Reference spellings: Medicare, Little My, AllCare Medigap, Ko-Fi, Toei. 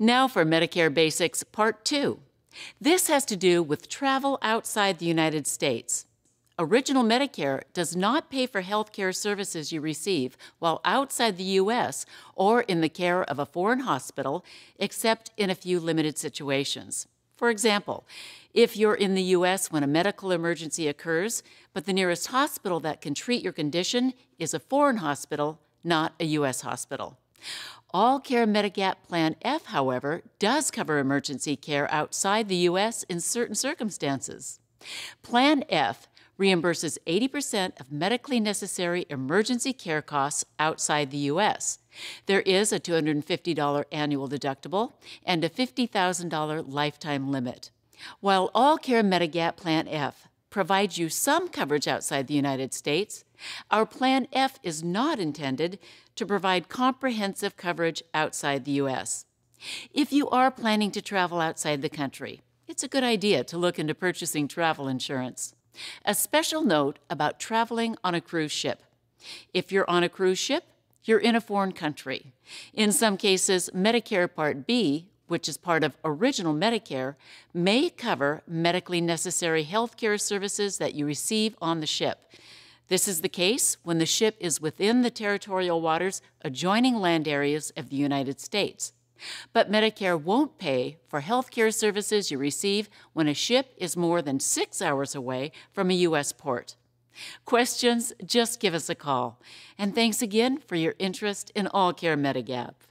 Now for Medicare Basics Part 2. This has to do with travel outside the United States. Original Medicare does not pay for health care services you receive while outside the U.S. or in the care of a foreign hospital, except in a few limited situations. For example, if you're in the U.S. when a medical emergency occurs, but the nearest hospital that can treat your condition is a foreign hospital, not a U.S. hospital. AllCare Medigap Plan F, however, does cover emergency care outside the U.S. in certain circumstances. Plan F reimburses 80% of medically necessary emergency care costs outside the U.S. There is a $250 annual deductible and a $50,000 lifetime limit. While AllCare Medigap Plan F provides you some coverage outside the United States, our Plan F is not intended to provide comprehensive coverage outside the U.S. If you are planning to travel outside the country, it's a good idea to look into purchasing travel insurance. A special note about traveling on a cruise ship. If you're on a cruise ship, you're in a foreign country. In some cases, Medicare Part B, which is part of Original Medicare, may cover medically necessary health care services that you receive on the ship. This is the case when the ship is within the territorial waters adjoining land areas of the United States. But Medicare won't pay for health care services you receive when a ship is more than 6 hours away from a U.S. port. Questions? Just give us a call. And thanks again for your interest in AllCare Medigap.